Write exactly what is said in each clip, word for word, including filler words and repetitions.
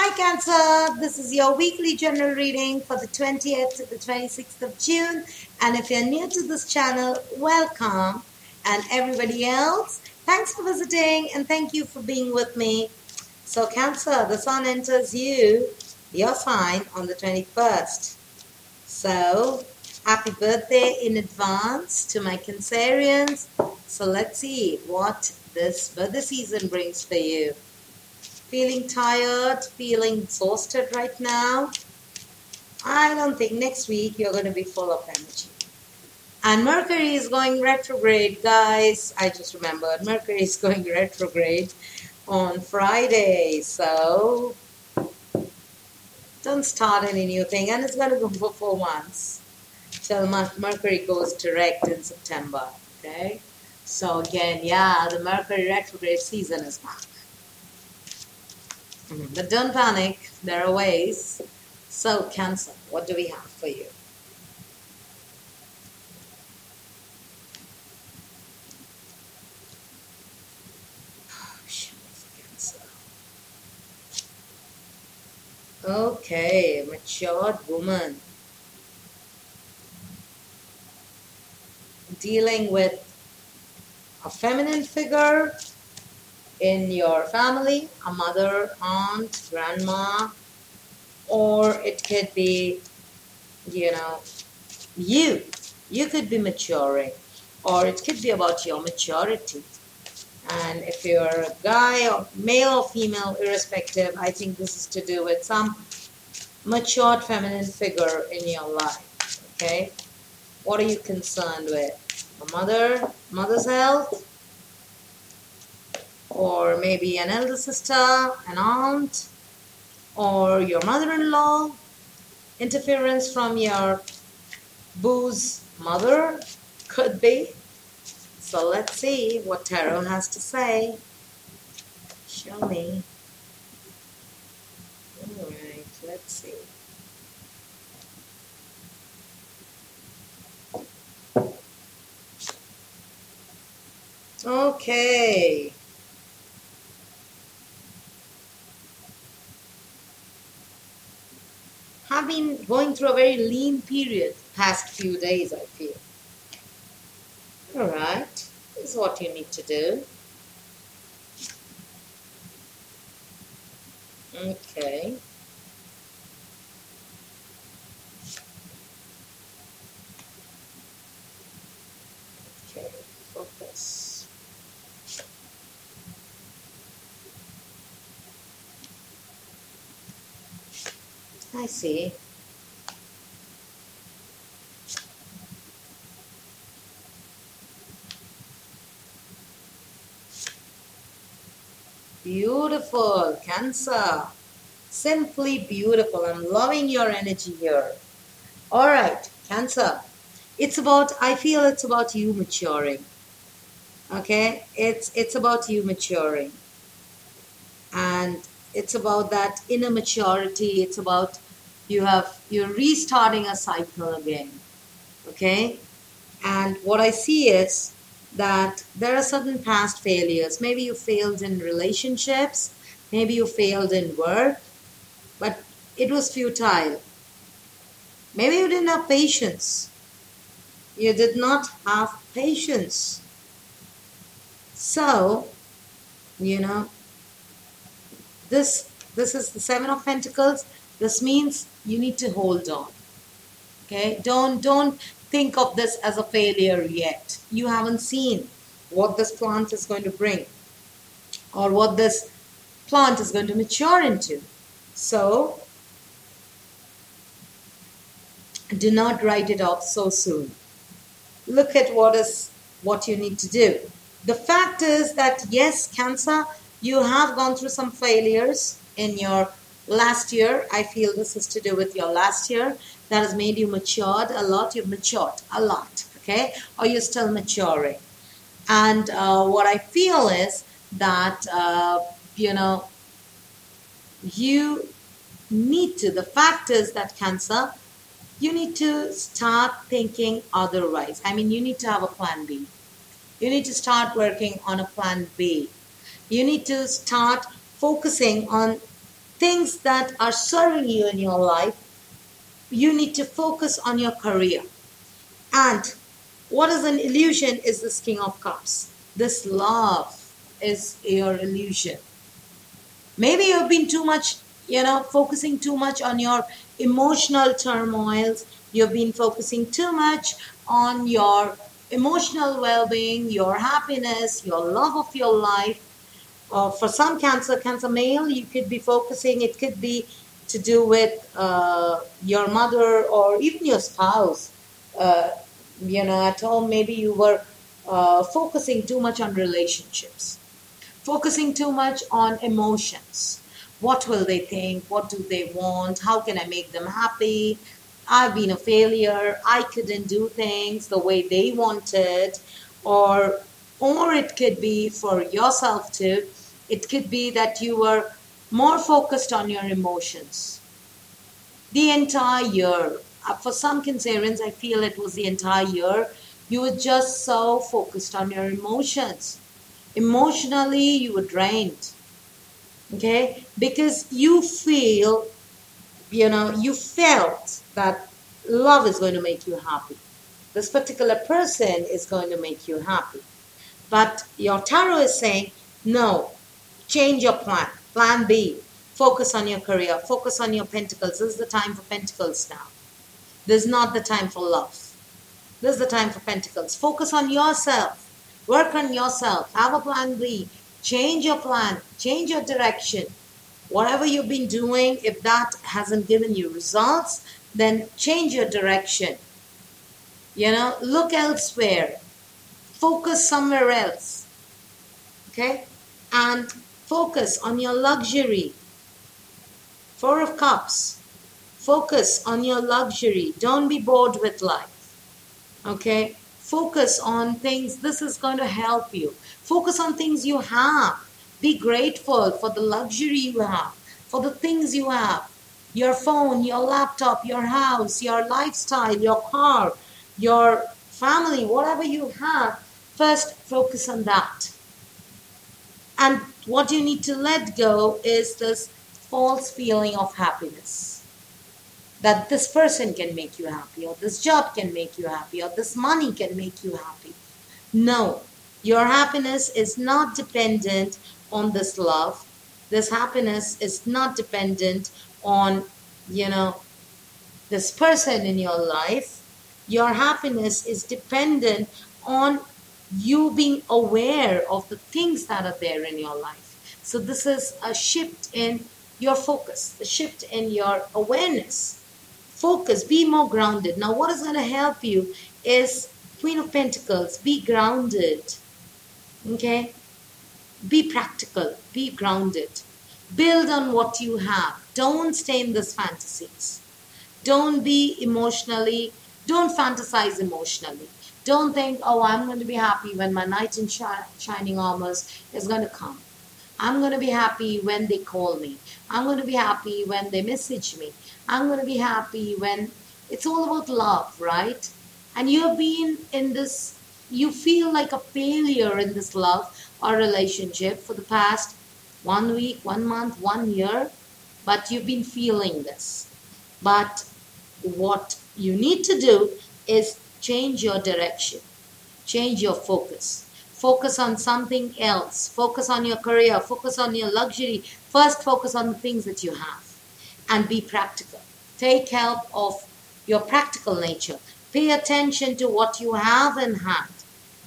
Hi Cancer, this is your weekly general reading for the twentieth to the twenty-sixth of June, and if you're new to this channel, welcome, and everybody else, thanks for visiting and thank you for being with me. So Cancer, the Sun enters you, your sign, on the twenty-first. So happy birthday in advance to my Cancerians. So let's see what this birthday season brings for you. Feeling tired, feeling exhausted right now? I don't think next week you're going to be full of energy. And Mercury is going retrograde, guys. I just remembered Mercury is going retrograde on Friday. So don't start any new thing. And it's going to go for four months till Mercury goes direct in September. Okay? So again, yeah, the Mercury retrograde season is back. Mm-hmm. But don't panic, there are ways. So Cancer, what do we have for you? Oh, shit, Cancer. Okay, matured woman. Dealing with a feminine figure in your family, a mother, aunt, grandma, or it could be, you know, you. You could be maturing, or it could be about your maturity. And if you're a guy, or male or female, irrespective, I think this is to do with some matured feminine figure in your life, okay? What are you concerned with? A mother, mother's health? Or maybe an elder sister, an aunt, or your mother-in-law, interference from your boo's mother, could be. So let's see what tarot has to say. Show me. All right, let's see. Okay. I've been going through a very lean period past few days, I feel. Alright, this is what you need to do. Okay. Okay, focus. I see. Beautiful, Cancer. Simply beautiful. I'm loving your energy here. All right, Cancer. It's about, I feel it's about you maturing. Okay? It's, it's about you maturing. And it's about that inner maturity. It's about you have, you're restarting a cycle again, okay? And what I see is that there are certain past failures. Maybe you failed in relationships. Maybe you failed in work, but it was futile. Maybe you didn't have patience. You did not have patience. So, you know, This, this is the Seven of Pentacles. This means you need to hold on. Okay? Don't, don't think of this as a failure yet. You haven't seen what this plant is going to bring or what this plant is going to mature into. So, do not write it off so soon. Look at what is, what you need to do. The fact is that, yes, Cancer, you have gone through some failures in your last year. I feel this is to do with your last year. That has made you matured a lot. You've matured a lot, okay? Or you're still maturing. And uh, what I feel is that, uh, you know, you need to, the fact is that, Cancer, you need to start thinking otherwise. I mean, you need to have a plan B. You need to start working on a plan B. You need to start focusing on things that are serving you in your life, you need to focus on your career. And what is an illusion is this King of Cups. This love is your illusion. Maybe you've been too much, you know, focusing too much on your emotional turmoils. You've been focusing too much on your emotional well-being, your happiness, your love of your life. Uh, for some cancer, cancer male, you could be focusing, it could be to do with uh, your mother or even your spouse. Uh, you know, at home, maybe you were uh, focusing too much on relationships, focusing too much on emotions. What will they think? What do they want? How can I make them happy? I've been a failure. I couldn't do things the way they wanted. Or, or it could be for yourself too. It could be that you were more focused on your emotions the entire year. For some Cancerians, I feel it was the entire year. You were just so focused on your emotions. Emotionally, you were drained. Okay? Because you feel, you know, you felt that love is going to make you happy. This particular person is going to make you happy. But your tarot is saying, no, change your plan. Plan B. Focus on your career. Focus on your pentacles. This is the time for pentacles now. This is not the time for love. This is the time for pentacles. Focus on yourself. Work on yourself. Have a plan B. Change your plan. Change your direction. Whatever you've been doing, if that hasn't given you results, then change your direction. You know, look elsewhere. Focus somewhere else. Okay? And focus on your luxury. Four of Cups. Focus on your luxury. Don't be bored with life. Okay? Focus on things. This is going to help you. Focus on things you have. Be grateful for the luxury you have, for the things you have. Your phone, your laptop, your house, your lifestyle, your car, your family, whatever you have. First, focus on that. And what you need to let go is this false feeling of happiness. That this person can make you happy, or this job can make you happy, or this money can make you happy. No, your happiness is not dependent on this love. This happiness is not dependent on, you know, this person in your life. Your happiness is dependent on you being aware of the things that are there in your life. So this is a shift in your focus, a shift in your awareness. Focus, be more grounded. Now what is going to help you is Queen of Pentacles, be grounded, okay? Be practical, be grounded. Build on what you have. Don't stay in these fantasies. Don't be emotionally, don't fantasize emotionally. Don't think, oh, I'm going to be happy when my knight in shining armors is going to come. I'm going to be happy when they call me. I'm going to be happy when they message me. I'm going to be happy when... It's all about love, right? And you've been in this... You feel like a failure in this love or relationship for the past one week, one month, one year. But you've been feeling this. But what you need to do is change your direction. Change your focus. Focus on something else. Focus on your career. Focus on your luxury. First, focus on the things that you have. And be practical. Take help of your practical nature. Pay attention to what you have in hand.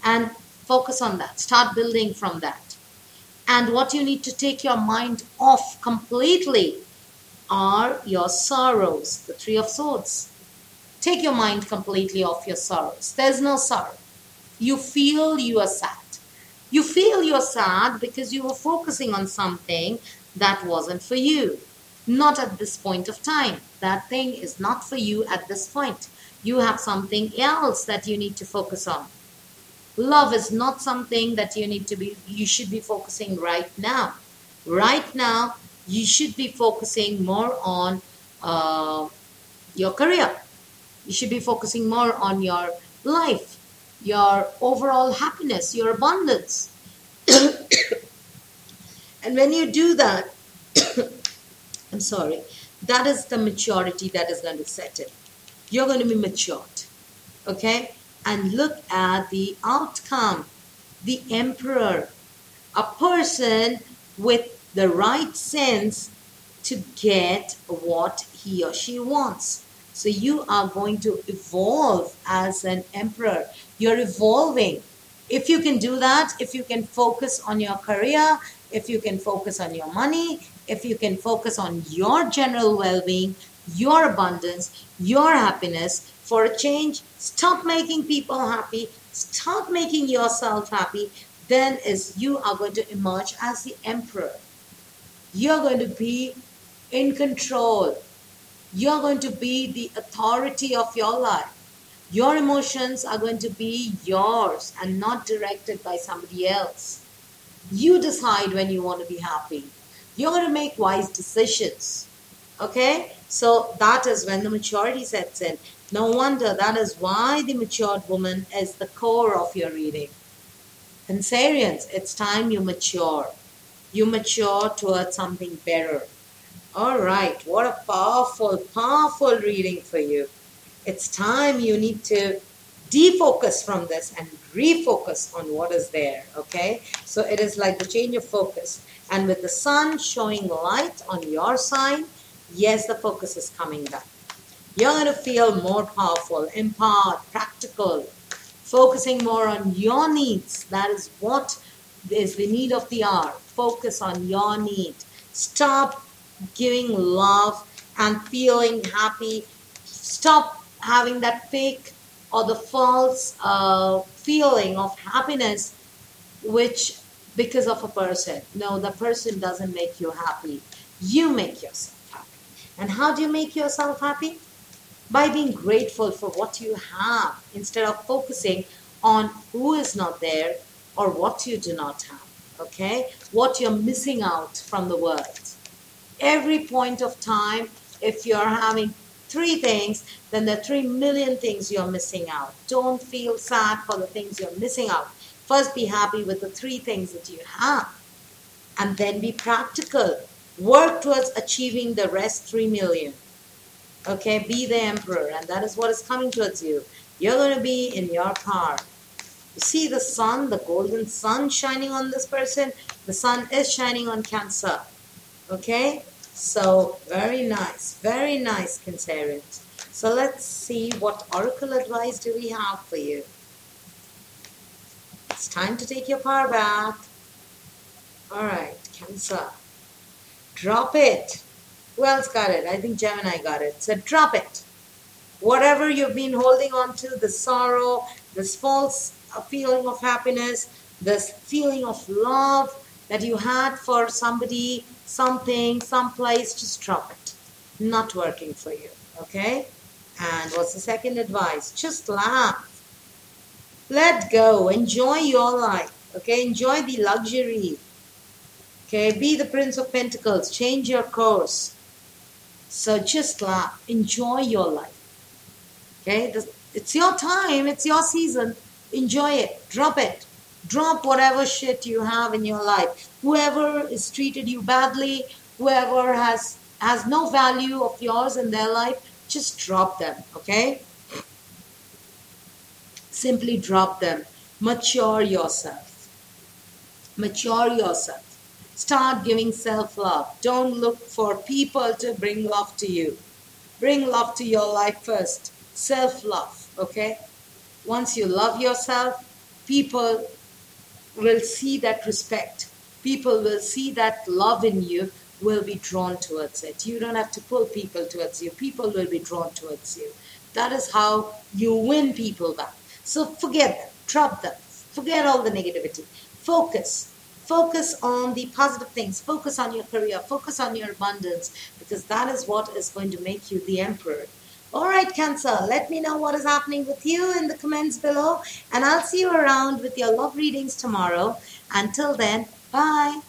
And focus on that. Start building from that. And what you need to take your mind off completely are your sorrows. The Three of Swords. Take your mind completely off your sorrows. There's no sorrow. You feel you are sad. You feel you're sad because you were focusing on something that wasn't for you. Not at this point of time. That thing is not for you at this point. You have something else that you need to focus on. Love is not something that you need to be, you should be focusing right now. Right now, you should be focusing more on uh, your career. You should be focusing more on your life. Your overall happiness, your abundance. And when you do that, I'm sorry, that is the maturity that is going to set in. You're going to be matured, okay? And look at the outcome, the emperor, a person with the right sense to get what he or she wants. So you are going to evolve as an emperor. You're evolving. If you can do that, if you can focus on your career, if you can focus on your money, if you can focus on your general well-being, your abundance, your happiness, for a change, stop making people happy, stop making yourself happy, then is you are going to emerge as the emperor. You're going to be in control. You're going to be the authority of your life. Your emotions are going to be yours and not directed by somebody else. You decide when you want to be happy. You're going to make wise decisions. Okay? So that is when the maturity sets in. No wonder that is why the matured woman is the core of your reading. Cancerians, it's time you mature. You mature towards something better. All right, what a powerful, powerful reading for you. It's time you need to defocus from this and refocus on what is there, okay? So it is like the change of focus. And with the sun showing light on your sign, yes, the focus is coming back. You're going to feel more powerful, empowered, practical, focusing more on your needs. That is what is the need of the hour. Focus on your need. Stop giving love and feeling happy. Stop having that fake or the false uh, feeling of happiness, which because of a person. No, the person doesn't make you happy. You make yourself happy. And how do you make yourself happy? By being grateful for what you have instead of focusing on who is not there or what you do not have, okay? What you're missing out from the world. Every point of time, if you're having three things, then there are three million things you're missing out. Don't feel sad for the things you're missing out. First, be happy with the three things that you have. And then be practical. Work towards achieving the rest three million. Okay, be the emperor, and that is what is coming towards you. You're going to be in your power. You see the sun, the golden sun shining on this person? The sun is shining on Cancer. Okay, so very nice, very nice, Cancerians. So let's see what oracle advice do we have for you. It's time to take your power back. All right, Cancer. Drop it. Who else got it? I think Gemini got it. So drop it. Whatever you've been holding on to, the sorrow, this false feeling of happiness, this feeling of love that you had for somebody, something, someplace, just drop it. Not working for you, okay? And what's the second advice? Just laugh. Let go. Enjoy your life, okay? Enjoy the luxury, okay? Be the Prince of Pentacles. Change your course. So just laugh. Enjoy your life. Okay, it's your time. It's your season. Enjoy it. Drop it. Drop whatever shit you have in your life. Whoever has treated you badly, whoever has, has no value of yours in their life, just drop them, okay? Simply drop them. Mature yourself. Mature yourself. Start giving self-love. Don't look for people to bring love to you. Bring love to your life first. Self-love, okay? Once you love yourself, people will see that respect. People will see that love in you, will be drawn towards it. You don't have to pull people towards you. People will be drawn towards you. That is how you win people back. So forget them. Drop them. Forget all the negativity. Focus. Focus on the positive things. Focus on your career. Focus on your abundance, because that is what is going to make you the emperor. All right, Cancer, let me know what is happening with you in the comments below, and I'll see you around with your love readings tomorrow. Until then, bye.